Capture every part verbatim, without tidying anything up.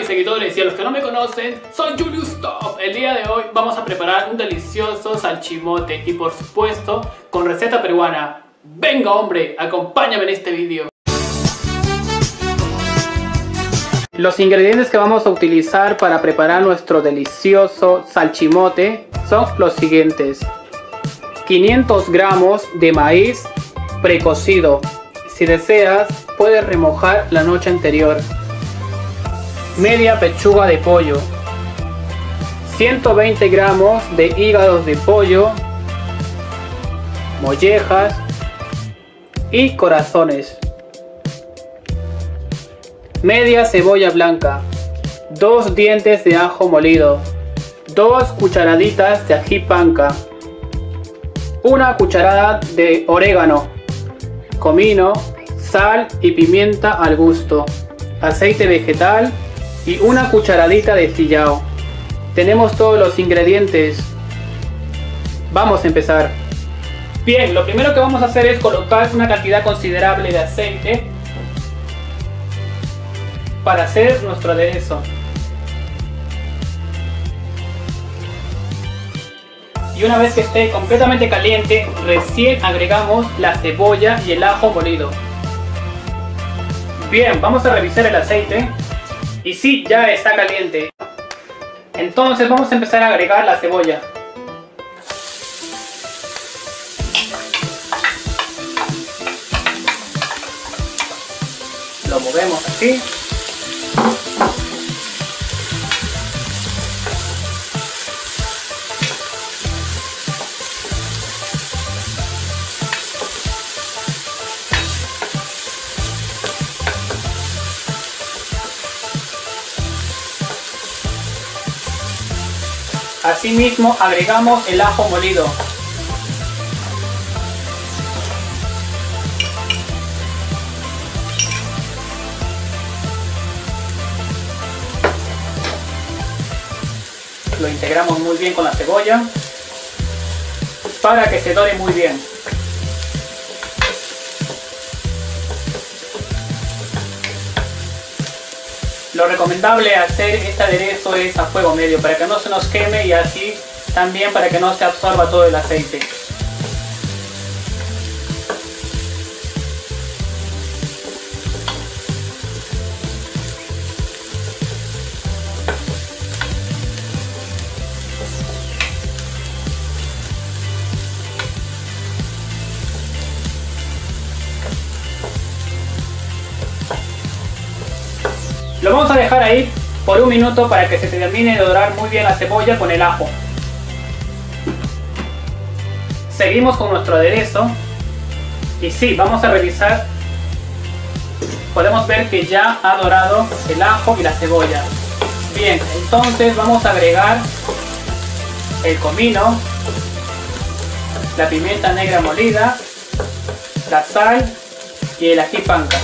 mis seguidores y a los que no me conocen, soy Julius Top. El día de hoy vamos a preparar un delicioso salchimote y por supuesto con receta peruana. Venga hombre, acompáñame en este vídeo. Los ingredientes que vamos a utilizar para preparar nuestro delicioso salchimote son los siguientes: quinientos gramos de maíz precocido. Si deseas, puedes remojar la noche anterior. Media pechuga de pollo. ciento veinte gramos de hígados de pollo, mollejas y corazones. Media cebolla blanca. Dos dientes de ajo molido. Dos cucharaditas de ají panca. Una cucharada de orégano, comino, sal y pimienta al gusto, aceite vegetal y una cucharadita de sillao. Tenemos todos los ingredientes. Vamos a empezar. Bien, lo primero que vamos a hacer es colocar una cantidad considerable de aceite para hacer nuestro aderezo. Y una vez que esté completamente caliente, recién agregamos la cebolla y el ajo molido. Bien, vamos a revisar el aceite. Y sí, ya está caliente. Entonces vamos a empezar a agregar la cebolla. Lo movemos así. Asimismo agregamos el ajo molido. Lo integramos muy bien con la cebolla para que se dore muy bien. Lo recomendable hacer este aderezo es a fuego medio para que no se nos queme y así también para que no se absorba todo el aceite. Lo vamos a dejar ahí por un minuto para que se termine de dorar muy bien la cebolla con el ajo. Seguimos con nuestro aderezo y sí, vamos a revisar. Podemos ver que ya ha dorado el ajo y la cebolla. Bien, entonces vamos a agregar el comino, la pimienta negra molida, la sal y el ají panca.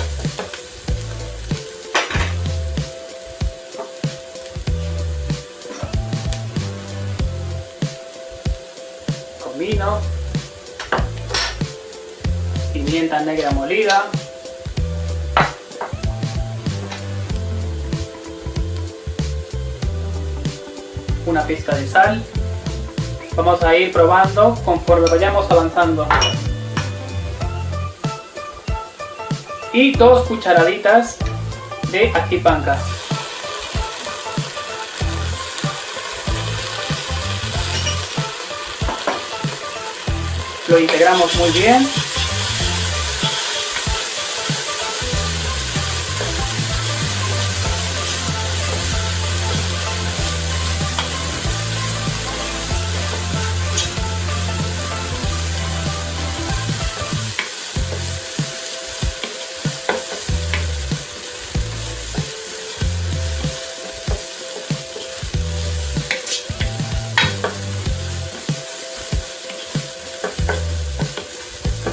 Comino, pimienta negra molida, una pizca de sal. Vamos a ir probando conforme vayamos avanzando. Y dos cucharaditas de ají panca. Lo integramos muy bien.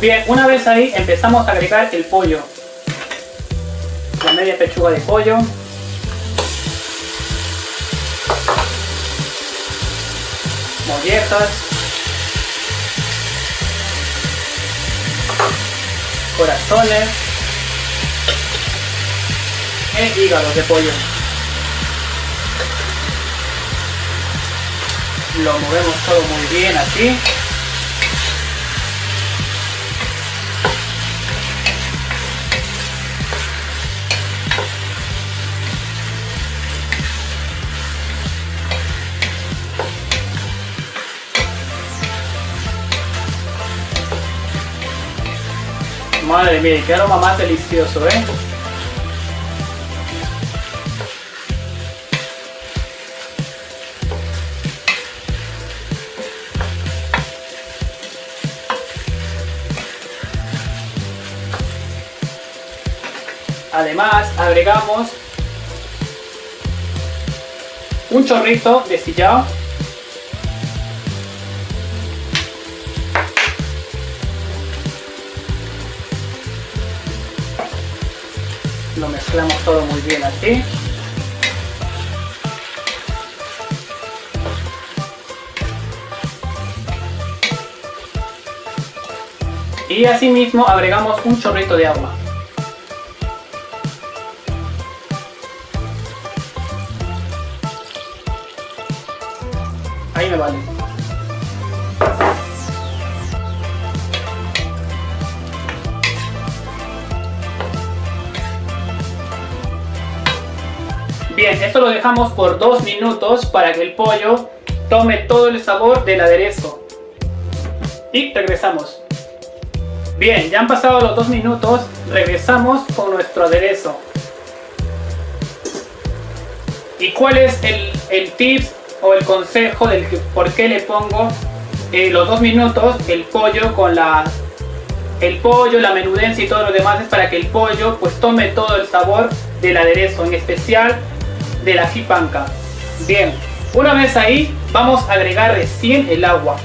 Bien, una vez ahí empezamos a agregar el pollo, la media pechuga de pollo, mollejas, corazones e hígados de pollo. lo movemos todo muy bien así. Madre mía, qué aroma más delicioso, ¿eh? Además, agregamos un chorrito de sillao. Lo mezclamos todo muy bien así. Y asimismo agregamos un chorrito de agua. Ahí me vale. Bien, esto lo dejamos por dos minutos para que el pollo tome todo el sabor del aderezo. Y regresamos. Bien, ya han pasado los dos minutos, regresamos con nuestro aderezo. ¿Y cuál es el, el tips o el consejo del que, por qué le pongo eh, los dos minutos el pollo con la el pollo, la menudencia y todo lo demás? Es para que el pollo pues tome todo el sabor del aderezo, en especial del ají panca. Bien, una vez ahí vamos a agregar recién el agua.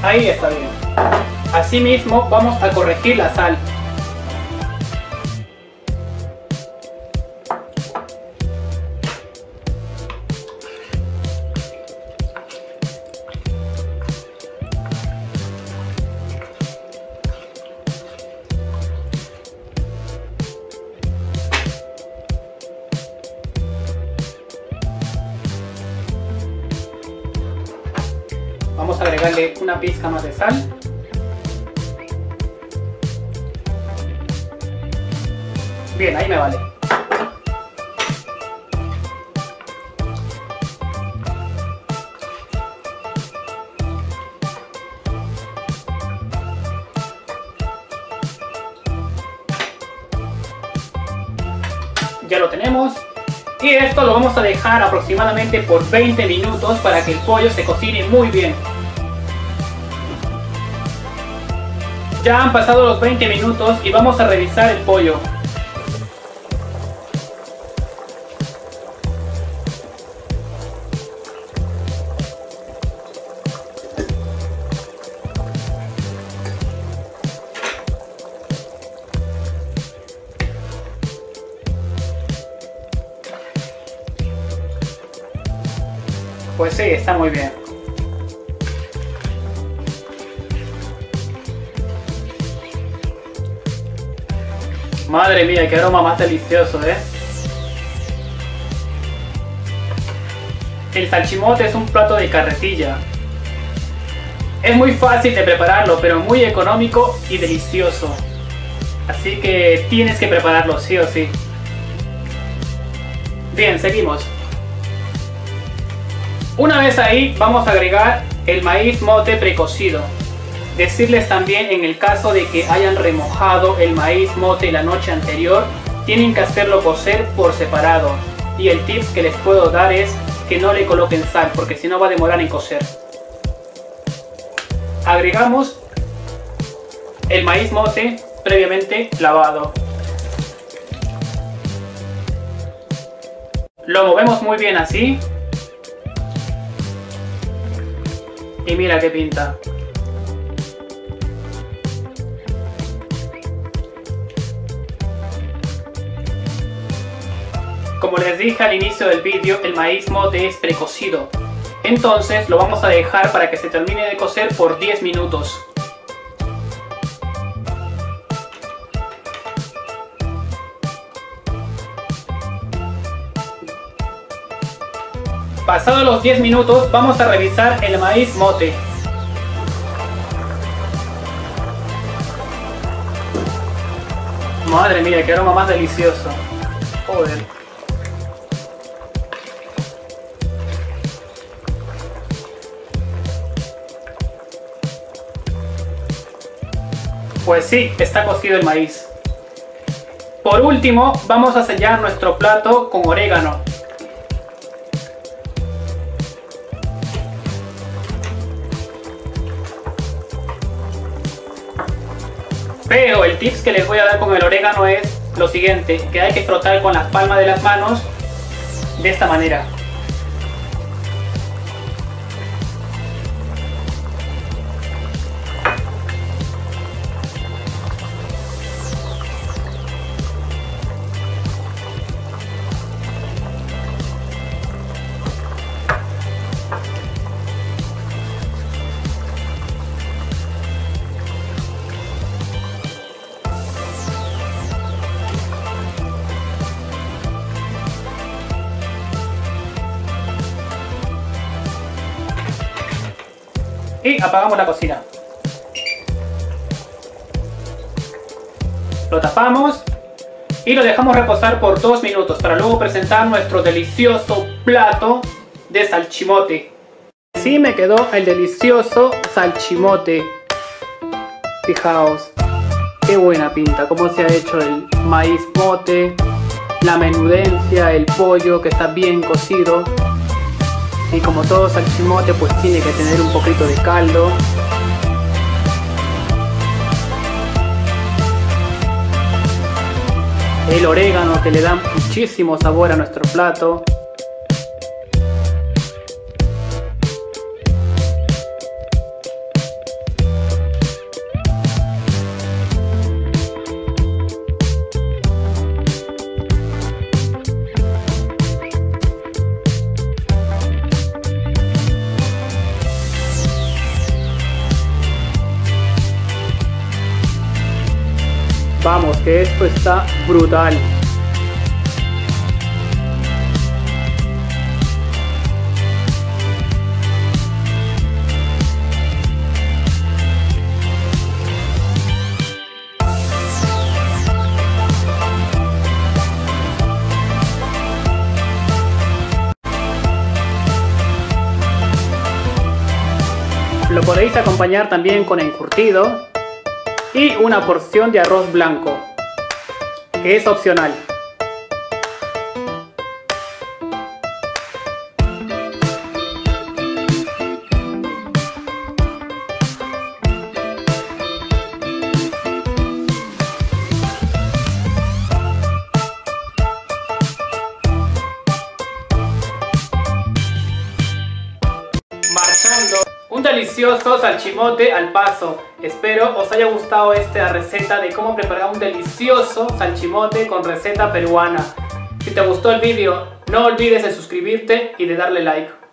Ahí está bien. Asimismo, vamos a corregir la sal. Vamos a agregarle una pizca más de sal. Bien, ahí me vale. Ya lo tenemos. Y esto lo vamos a dejar aproximadamente por veinte minutos para que el pollo se cocine muy bien. Ya han pasado los veinte minutos y vamos a revisar el pollo. Pues sí, está muy bien. Madre mía, qué aroma más delicioso, ¿eh? El salchimote es un plato de carretilla. Es muy fácil de prepararlo, pero muy económico y delicioso. Así que tienes que prepararlo sí o sí. Bien, seguimos. Una vez ahí vamos a agregar el maíz mote precocido. Decirles también, en el caso de que hayan remojado el maíz mote la noche anterior, tienen que hacerlo cocer por separado. Y el tip que les puedo dar es que no le coloquen sal, porque si no va a demorar en cocer. Agregamos el maíz mote previamente lavado. Lo movemos muy bien así. Y mira qué pinta. Como les dije al inicio del vídeo, el maíz mote es precocido. Entonces lo vamos a dejar para que se termine de cocer por diez minutos. Pasados los diez minutos vamos a revisar el maíz mote. Madre mía, qué aroma más delicioso. Joder. Pues sí, está cocido el maíz. Por último, vamos a sellar nuestro plato con orégano. Pero el tips que les voy a dar con el orégano es lo siguiente, que hay que frotar con las palmas de las manos de esta manera. Y apagamos la cocina. Lo tapamos y lo dejamos reposar por dos minutos para luego presentar nuestro delicioso plato de salchimote. Así me quedó el delicioso salchimote. Fijaos, qué buena pinta, cómo se ha hecho el maíz mote, la menudencia, el pollo que está bien cocido. Y como todo salchimote, pues tiene que tener un poquito de caldo. El orégano que le da muchísimo sabor a nuestro plato. Vamos, que esto está brutal. Lo podéis acompañar también con encurtido y una porción de arroz blanco, que es opcional. Un delicioso salchimote al paso. Espero os haya gustado esta receta de cómo preparar un delicioso salchimote con receta peruana. Si te gustó el vídeo, no olvides de suscribirte y de darle like.